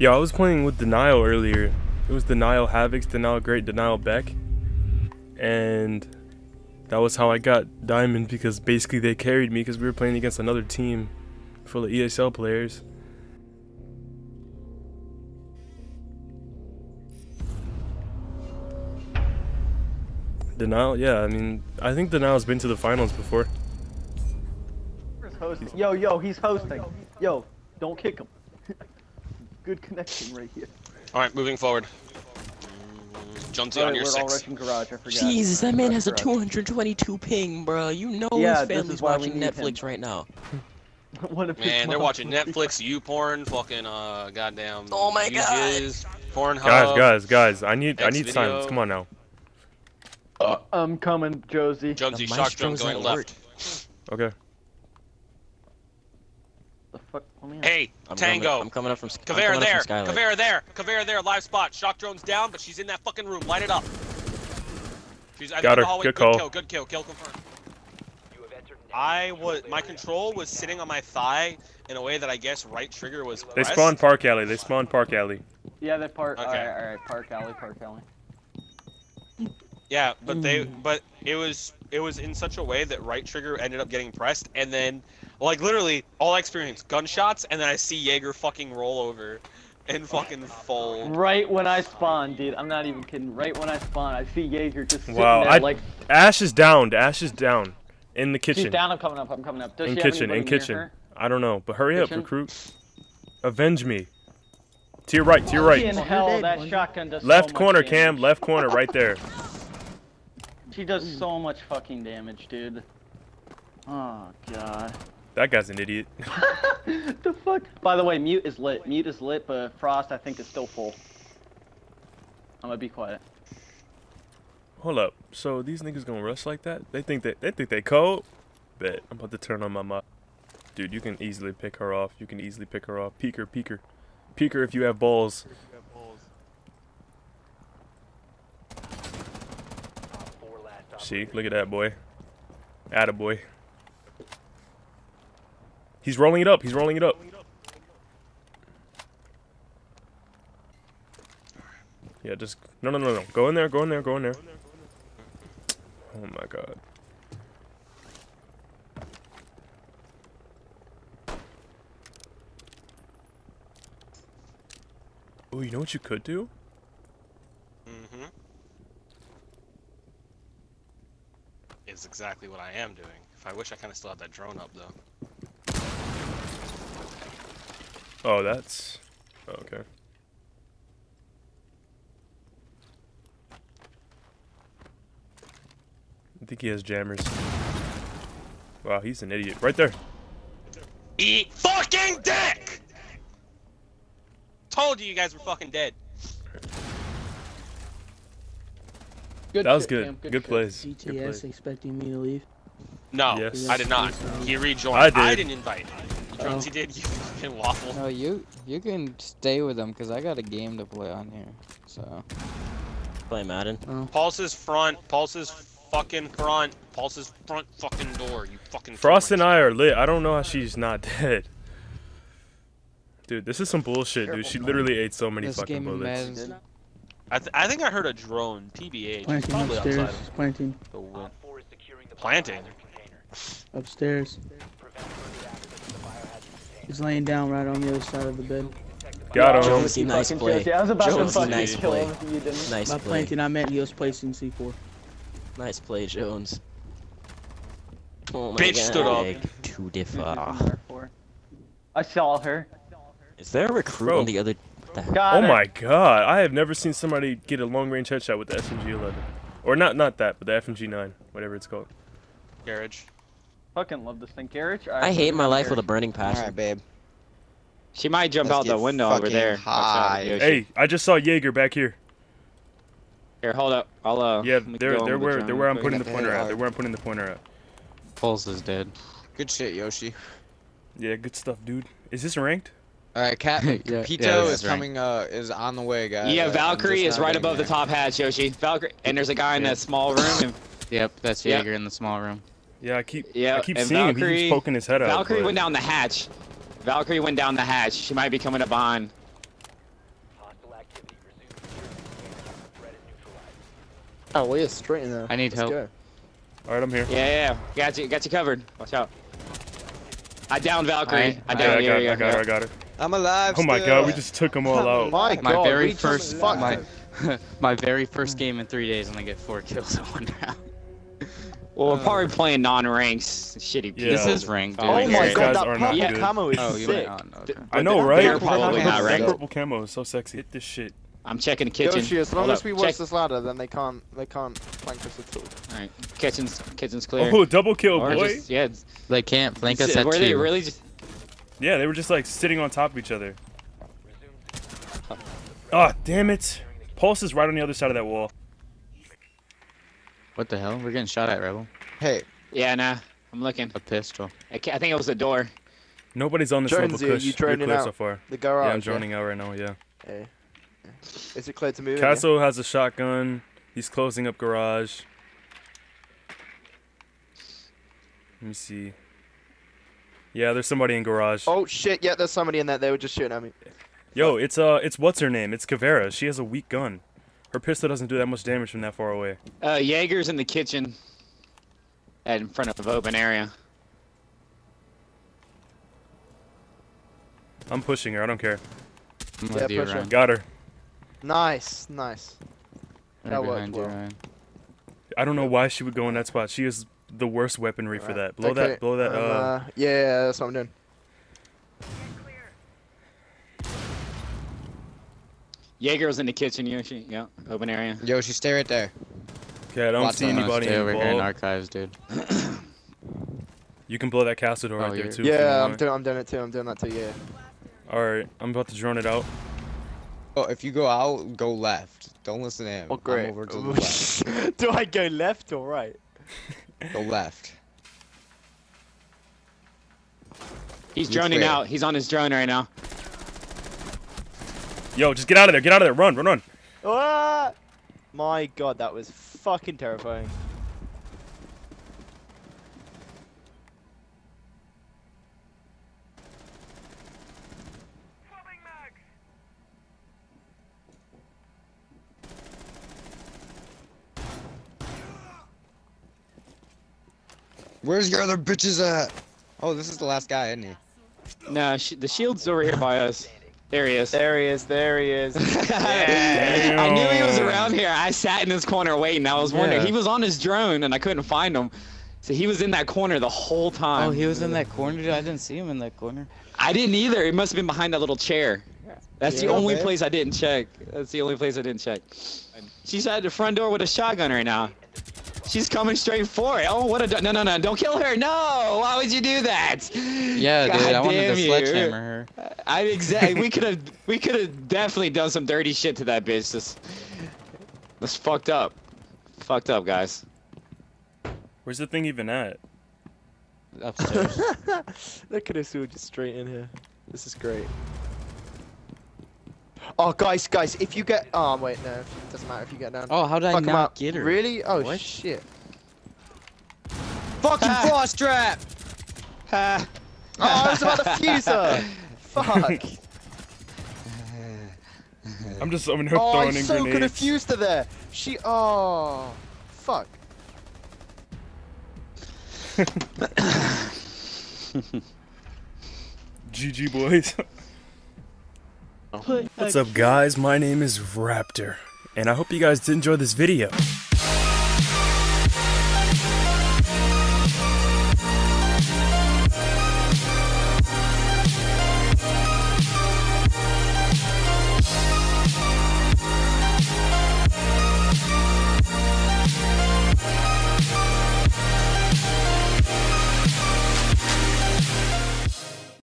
Yo, I was playing with Denial earlier. It was Denial Havoc, Denial Great, Denial Beck. And that was how I got Diamond, because basically they carried me because we were playing against another team full of ESL players. Denial, yeah, I mean, I think Denial's been to the finals before. Yo, yo, he's hosting. Yo, don't kick him. Good connection right here. Alright, moving forward. Jonezzy on your six. Jesus, that man has a 222 ping, bro. You know his family's watching Netflix right now. Man, they're watching Netflix, YouPorn, fucking goddamn. Oh my god. Pornhub. Guys, I need silence. Come on now. I'm coming, Josie. Jonezzy, shock drum going alert. Left. Okay. The fuck? Oh, hey, I'm Tango. I'm coming up from Caveira there. Caveira there. Caveira there. Live spot. Shock drone's down, but she's in that fucking room. Light it up. She's out of the hallway. Good kill. Kill confirmed. My control was sitting on my thigh in a way that I guess right trigger was. They spawned Park Alley. Yeah, they park. Okay. All right. Park Alley. Yeah, but it was in such a way that right trigger ended up getting pressed, and then like literally all I experienced gunshots, and then I see Jaeger fucking roll over and fucking fall. Right when I spawn, dude, I'm not even kidding. Right when I spawn, I see Jaeger just sitting there like. Ash is down in the kitchen. She's down. I'm coming up. Does she have anybody near her? I don't know, but hurry up, recruit. Avenge me. To your right. In hell, that shotgun does left so corner, much Cam. Left corner, right there. She does so much fucking damage, dude. Oh, God. That guy's an idiot. The fuck? By the way, Mute is lit, but Frost, I think, is still full. I'm gonna be quiet. Hold up. So these niggas gonna rush like that? They think they cold? Bet. I'm about to turn on my mop. Dude, you can easily pick her off. Peek her. Peek her if you have balls. See, look at that boy. Attaboy. He's rolling it up. Yeah, just no. Go in there. Oh my god. Oh, you know what you could do? Is exactly what I am doing. If I wish I kind of still had that drone up though. Oh, that's okay. I think he has jammers. Wow, he's an idiot. Right there. Eat fucking dick! Told you guys were fucking dead. That was good. Good plays. DTS expecting me to leave? No, yes. I did not. He rejoined. I didn't invite him. He did, you fucking waffle. No, you can stay with him because I got a game to play on here. So. Play Madden. Oh. Pulse's front fucking door. You fucking. Frost and I are lit. I don't know how she's not dead. Dude, this is some bullshit, dude. She literally ate so many fucking bullets. I think I heard a drone. TBH. Planting probably upstairs. Outside. Planting. Planting. Upstairs. He's laying down right on the other side of the bed. Got him. Jonezzy, nice play. I was about to fucking kill him. Nice play. By planting, I meant he was placing C4. Nice play, Jones. Oh my bitch God. Stood up. Too different. I saw her. Is there a recruit on the other? Oh my god, I have never seen somebody get a long-range headshot with the SMG11. Or not that, but the FMG9, whatever it's called. Garage. Fucking love this thing, Garage. I hate my life with a burning passion. Alright, babe. She might jump out the window over there. Hey, I just saw Jaeger back here. Here, hold up. I'll, yeah, they're where I'm putting the pointer at. Pulse is dead. Good shit, Yoshi. Yeah, good stuff, dude. Is this ranked? Alright, Cat Pito is coming, is on the way, guys. Yeah, Valkyrie is right above the top hatch, Yoshi. Valkyrie, and there's a guy in that small room. And... Yep, that's Jaeger in the small room. Yeah, I keep seeing Valkyrie, him. He's poking his head out. Valkyrie went down the hatch. She might be coming up behind. Oh, we are straight in there. I need help. Alright, I'm here. Yeah, yeah, got you covered. Watch out. I downed Valkyrie. I got her. I'm alive. Oh my god, we just took them all out. My very first game in 3 days, and I get 4 kills in 1 round. Well, we're probably playing non-ranks. Shitty. Yeah. This is ranked, dude. Oh my god, that purple camo is sick. Okay. I know, right? They're probably not ranked. That purple camo is so sexy. Hit this shit. I'm checking the kitchen. Yoshi, as long as we watch this ladder, then they can't flank us at all. Alright, kitchen's clear. Oh, double kill, boy! Just, yeah, they can't flank us at all. Were they really just? Yeah, they were just like sitting on top of each other. Ah, oh, damn it! Pulse is right on the other side of that wall. What the hell? We're getting shot at, Rebel. Hey. Yeah, nah. I'm looking. A pistol. I think it was a door. Nobody's on this level, Kush. You're clear out so far. The garage. Yeah, I'm joining out right now. Yeah. Hey. Is it clear to move? Castle has a shotgun. He's closing up garage. Let me see. Yeah, there's somebody in garage. Oh shit! Yeah, there's somebody in that. They were just shooting at me. Yo, it's what's her name? It's Caveira. She has a weak gun. Her pistol doesn't do that much damage from that far away. Jaeger's in the kitchen. In front of open area. I'm pushing her. I don't care. Yeah, her. Got her. Nice, nice. Right that worked well. Ryan. I don't know why she would go in that spot. She is the worst weaponry for that. Blow that, blow that. Yeah, that's what I'm doing. Jaeger was in the kitchen, Yoshi. Yeah, open area. Yoshi, stay right there. Okay, I don't see anybody over here in archives, dude. You can blow that castle door right there too. Yeah, I'm doing it too. Yeah. Alright, I'm about to drone it out. Oh, if you go out, go left. Don't listen to him. Oh, great. I'm over to the left. Do I go left or right? Go left. He's droning out. He's on his drone right now. Yo, just get out of there. Get out of there. Run, run, run. Ah! My god, that was fucking terrifying. Where's your other bitches at? Oh, this is the last guy, isn't he? Nah, the shield's over here by us. There he is. There he is. There he is. Yeah. I knew he was around here. I sat in this corner waiting. I was wondering. He was on his drone, and I couldn't find him. So he was in that corner the whole time. Oh, he was in that corner? Dude, I didn't see him in that corner. I didn't either. It must have been behind that little chair. That's the only place I didn't check. That's the only place I didn't check. She's at the front door with a shotgun right now. She's coming straight for it. Oh, what a... No, no, no. Don't kill her. No! Why would you do that? Yeah, God, dude. I wanted to sledgehammer her. We could have definitely done some dirty shit to that bitch. That's fucked up. Fucked up, guys. Where's the thing even at? Upstairs. Look at us all just straight in here. This is great. Oh, guys, if you get... Oh, wait, no. It doesn't matter if you get down. Oh, how did I not get her? Really? Oh, what? Shit. Fucking Frost trap! Ha! Oh, I was about to fuse her! Fuck! I'm throwing in grenades. Oh, I so could have fused her there! She... Oh... Fuck. GG, boys. What's up, guys? My name is Raptor, and I hope you guys did enjoy this video.